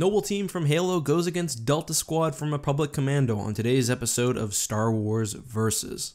Noble Team from Halo goes against Delta Squad from Republic Commando on today's episode of Star Wars Versus.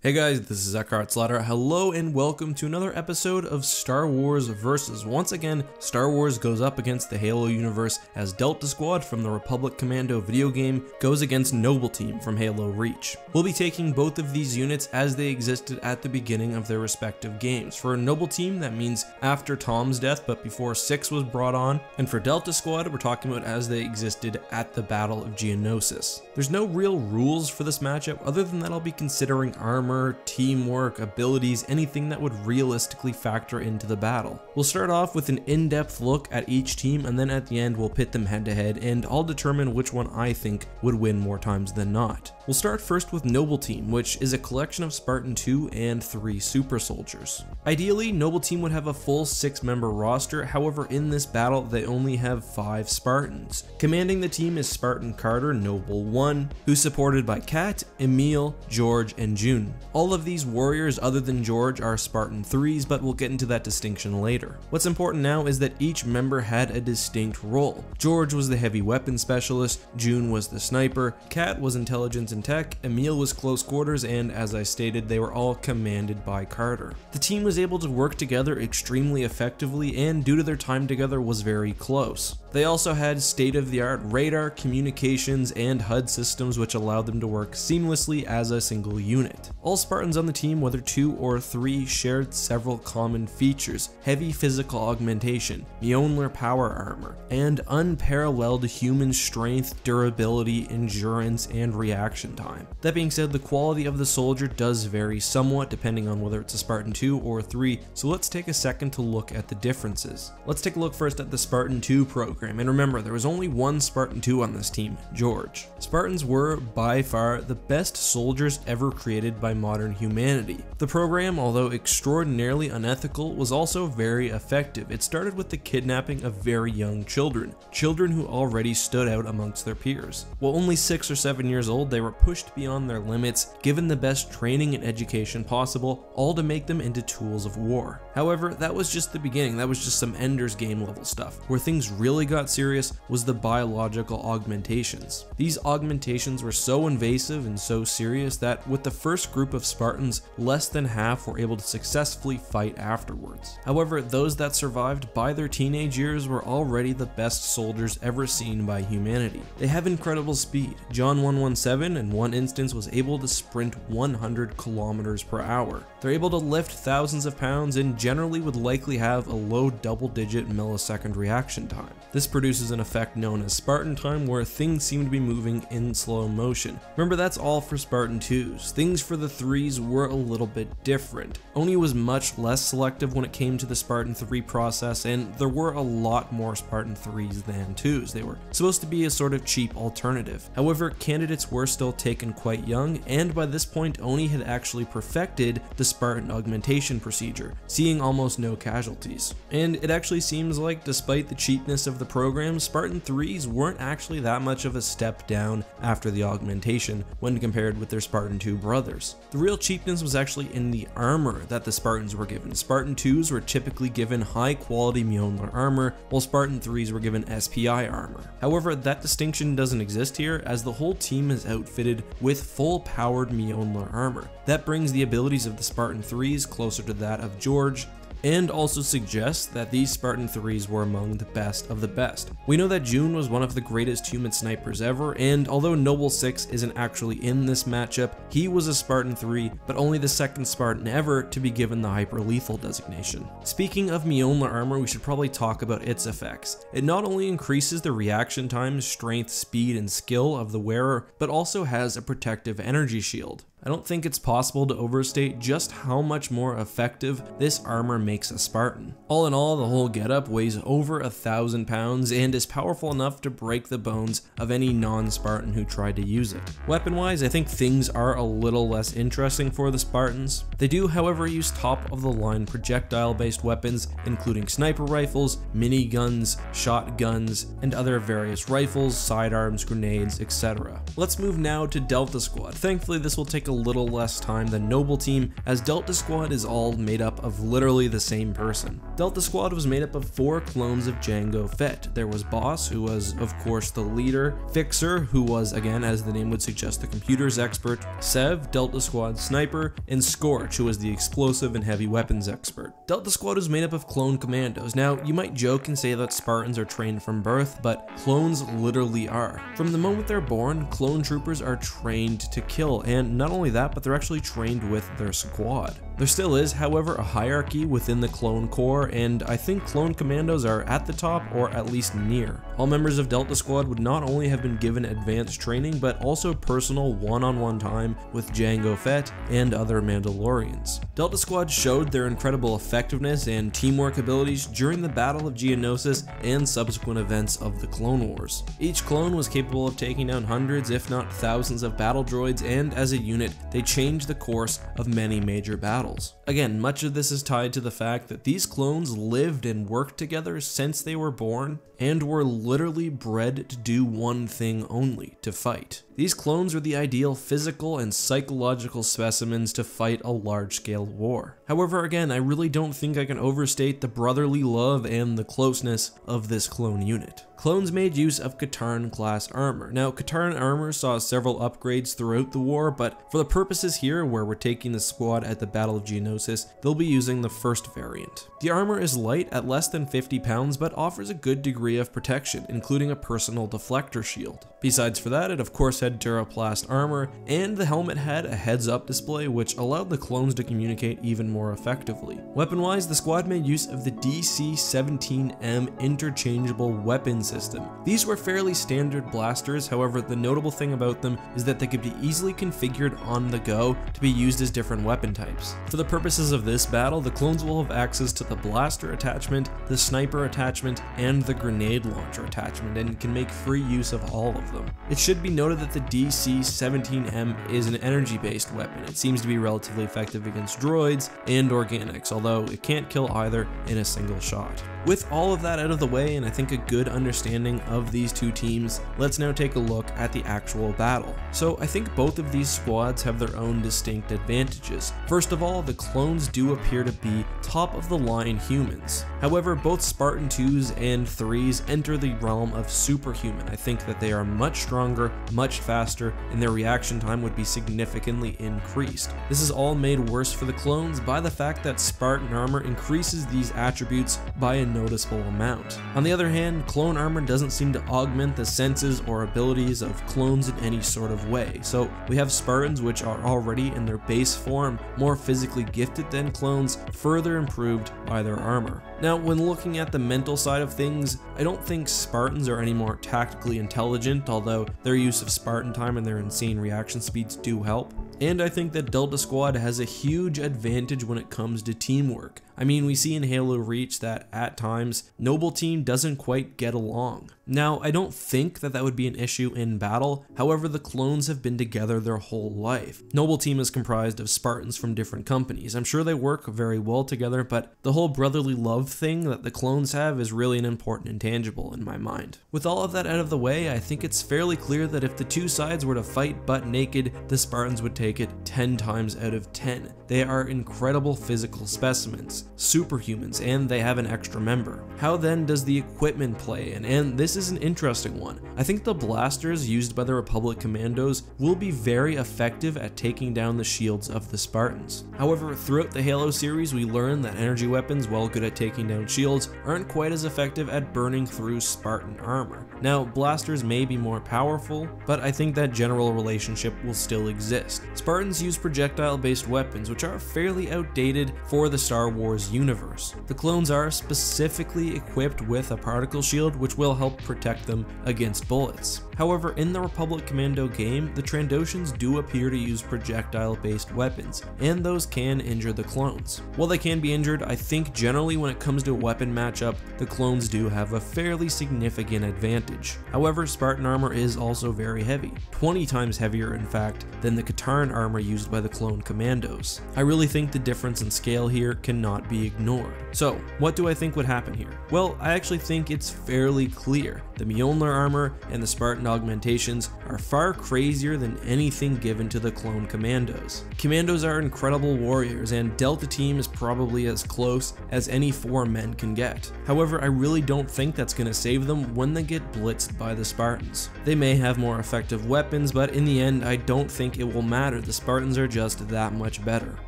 Hey guys, this is EckhartsLadder. Hello and welcome to another episode of Star Wars Versus. Once again, Star Wars goes up against the Halo universe as Delta Squad from the Republic Commando video game goes against Noble Team from Halo Reach. We'll be taking both of these units as they existed at the beginning of their respective games. For Noble Team, that means after Tom's death, but before 6 was brought on. And for Delta Squad, we're talking about as they existed at the Battle of Geonosis. There's no real rules for this matchup other than that I'll be considering armor, teamwork, abilities, anything that would realistically factor into the battle. We'll start off with an in-depth look at each team, and then at the end we'll pit them head-to-head, and I'll determine which one I think would win more times than not. We'll start first with Noble Team, which is a collection of Spartan 2 and 3 super soldiers. Ideally, Noble Team would have a full 6-member roster, however in this battle they only have 5 Spartans. Commanding the team is Spartan Carter, Noble 1, who's supported by Kat, Emil, George, and June. All of these warriors other than George are Spartan 3s, but we'll get into that distinction later. What's important now is that each member had a distinct role. George was the heavy weapons specialist, June was the sniper, Kat was intelligence and tech, Emil was close quarters, and as I stated, they were all commanded by Carter. The team was able to work together extremely effectively, and due to their time together was very close. They also had state-of-the-art radar, communications, and HUD systems which allowed them to work seamlessly as a single unit. All Spartans on the team, whether 2 or 3, shared several common features: heavy physical augmentation, Mjolnir power armor, and unparalleled human strength, durability, endurance, and reaction time. That being said, the quality of the soldier does vary somewhat depending on whether it's a Spartan 2 or 3, so let's take a second to look at the differences. Let's take a look first at the Spartan 2 program, and remember, there was only one Spartan 2 on this team, George. Spartans were, by far, the best soldiers ever created by modern humanity. The program, although extraordinarily unethical, was also very effective. It started with the kidnapping of very young children, children who already stood out amongst their peers. While only 6 or 7 years old, they were pushed beyond their limits, given the best training and education possible, all to make them into tools of war. However, that was just the beginning. That was just some Ender's Game level stuff. Where things really got serious was the biological augmentations. These augmentations were so invasive and so serious that with the first group of Spartans, less than half were able to successfully fight afterwards. However, those that survived by their teenage years were already the best soldiers ever seen by humanity. They have incredible speed. John 117 in one instance was able to sprint 100 kilometers per hour. They're able to lift thousands of pounds and generally would likely have a low double-digit millisecond reaction time. This produces an effect known as Spartan time, where things seem to be moving in slow motion. Remember, that's all for Spartan 2s. Things for the 3s were a little bit different. Oni was much less selective when it came to the Spartan 3 process, and there were a lot more Spartan 3s than 2s. They were supposed to be a sort of cheap alternative. However, candidates were still taken quite young, and by this point Oni had actually perfected the Spartan augmentation procedure, seeing almost no casualties. And it actually seems like, despite the cheapness of the program, Spartan 3s weren't actually that much of a step down after the augmentation when compared with their Spartan 2 brothers. The real cheapness was actually in the armor that the Spartans were given. Spartan 2s were typically given high quality Mjolnir armor, while Spartan 3s were given SPI armor. However, that distinction doesn't exist here, as the whole team is outfitted with full powered Mjolnir armor. That brings the abilities of the Spartan 3s closer to that of George, and also suggests that these Spartan 3s were among the best of the best. We know that June was one of the greatest human snipers ever, and although Noble 6 isn't actually in this matchup, he was a Spartan 3, but only the second Spartan ever to be given the hyper-lethal designation. Speaking of Mjolnir armor, we should probably talk about its effects. It not only increases the reaction time, strength, speed, and skill of the wearer, but also has a protective energy shield. I don't think it's possible to overstate just how much more effective this armor makes a Spartan. All in all, the whole getup weighs over 1,000 pounds and is powerful enough to break the bones of any non-Spartan who tried to use it. Weapon-wise, I think things are a little less interesting for the Spartans. They do, however, use top-of-the-line projectile-based weapons, including sniper rifles, miniguns, shotguns, and other various rifles, sidearms, grenades, etc. Let's move now to Delta Squad. Thankfully, this will take a little less time than Noble Team, as Delta Squad is all made up of literally the same person. Delta Squad was made up of 4 clones of Jango Fett. There was Boss, who was of course the leader, Fixer, who was, again as the name would suggest, the computers expert, Sev, Delta Squad sniper, and Scorch, who was the explosive and heavy weapons expert. Delta Squad was made up of clone commandos. Now, you might joke and say that Spartans are trained from birth, but clones literally are. From the moment they're born, clone troopers are trained to kill, and not only that, but they're actually trained with their squad. There still is, however, a hierarchy within the clone corps, and I think clone commandos are at the top or at least near. All members of Delta Squad would not only have been given advanced training, but also personal one-on-one time with Jango Fett and other Mandalorians. Delta Squad showed their incredible effectiveness and teamwork abilities during the Battle of Geonosis and subsequent events of the Clone Wars. Each clone was capable of taking down hundreds, if not thousands, of battle droids, and as a unit, they changed the course of many major battles. Again, much of this is tied to the fact that these clones lived and worked together since they were born and were literally bred to do one thing only, to fight. These clones were the ideal physical and psychological specimens to fight a large-scale war. However, again, I really don't think I can overstate the brotherly love and the closeness of this clone unit. Clones made use of Katarn class armor. Now, Katarn armor saw several upgrades throughout the war, but for the purposes here, where we're taking the squad at the Battle of Geonosis, they'll be using the first variant. The armor is light at less than 50 pounds, but offers a good degree of protection, including a personal deflector shield. Besides for that, it of course had Duraplast armor, and the helmet had a heads-up display which allowed the clones to communicate even more effectively. Weapon-wise, the squad made use of the DC-17M interchangeable weapon system. These were fairly standard blasters, however the notable thing about them is that they could be easily configured on the go to be used as different weapon types. For the purposes of this battle, the clones will have access to the blaster attachment, the sniper attachment, and the grenade launcher attachment, and can make free use of all of them. It should be noted that the DC-17M is an energy-based weapon. It seems to be relatively effective against droids and organics, although it can't kill either in a single shot. With all of that out of the way, and I think a good understanding of these two teams, let's now take a look at the actual battle. So I think both of these squads have their own distinct advantages. First of all, the clones do appear to be top-of-the-line humans. However, both Spartan 2s and 3s enter the realm of superhuman. I think that they are much stronger, much faster, and their reaction time would be significantly increased. This is all made worse for the clones by the fact that Spartan armor increases these attributes by a noticeable amount. On the other hand, clone armor doesn't seem to augment the senses or abilities of clones in any sort of way. So we have Spartans, which are already in their base form more physically gifted than clones, further improved by their armor. Now, when looking at the mental side of things, I don't think Spartans are any more tactically intelligent, although their use of Spartan time and their insane reaction speeds do help. And I think that Delta Squad has a huge advantage when it comes to teamwork. I mean, we see in Halo Reach that at times, Noble Team doesn't quite get along. Now, I don't think that that would be an issue in battle, however the clones have been together their whole life. Noble Team is comprised of Spartans from different companies. I'm sure they work very well together, but the whole brotherly love thing that the clones have is really an important intangible in my mind. With all of that out of the way, I think it's fairly clear that if the two sides were to fight butt naked, the Spartans would take it 10 times out of 10. They are incredible physical specimens, superhumans, and they have an extra member. How then does the equipment play in? And this is an interesting one. I think the blasters used by the Republic Commandos will be very effective at taking down the shields of the Spartans. However, throughout the Halo series, we learn that energy weapons, while good at taking down shields, aren't quite as effective at burning through Spartan armor. Now, blasters may be more powerful, but I think that general relationship will still exist. Spartans use projectile-based weapons, which are fairly outdated for the Star Wars universe. The clones are specifically equipped with a particle shield, which will help protect them against bullets. However, in the Republic Commando game, the Trandoshans do appear to use projectile-based weapons, and those can injure the clones. While they can be injured, I think generally when it comes to a weapon matchup, the clones do have a fairly significant advantage. However, Spartan armor is also very heavy, 20 times heavier in fact than the Katarn Katarn armor used by the clone commandos. I really think the difference in scale here cannot be ignored. So, what do I think would happen here? Well, I actually think it's fairly clear. The Mjolnir armor and the Spartan augmentations are far crazier than anything given to the clone commandos. Commandos are incredible warriors, and Delta Team is probably as close as any four men can get. However, I really don't think that's going to save them when they get blitzed by the Spartans. They may have more effective weapons, but in the end, I don't think it will matter. The Spartans are just that much better.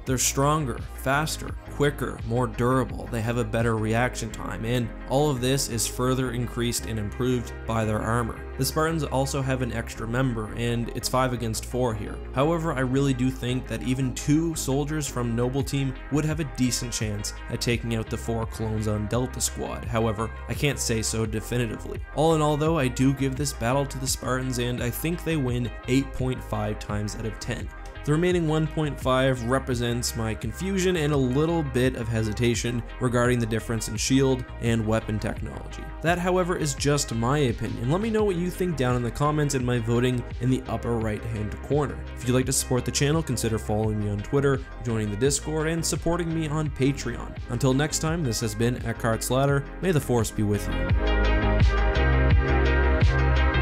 They're stronger, faster, quicker, more durable, they have a better reaction time, and all of this is further increased and improved by their armor. The Spartans also have an extra member, and it's 5 against 4 here. However, I really do think that even 2 soldiers from Noble Team would have a decent chance at taking out the 4 clones on Delta Squad. However, I can't say so definitively. All in all though, I do give this battle to the Spartans, and I think they win 8.5 times out of 10. The remaining 1.5 represents my confusion and a little bit of hesitation regarding the difference in shield and weapon technology. That, however, is just my opinion. Let me know what you think down in the comments and my voting in the upper right hand corner. If you'd like to support the channel, consider following me on Twitter, joining the Discord, and supporting me on Patreon. Until next time, this has been EckhartsLadder. May the Force be with you.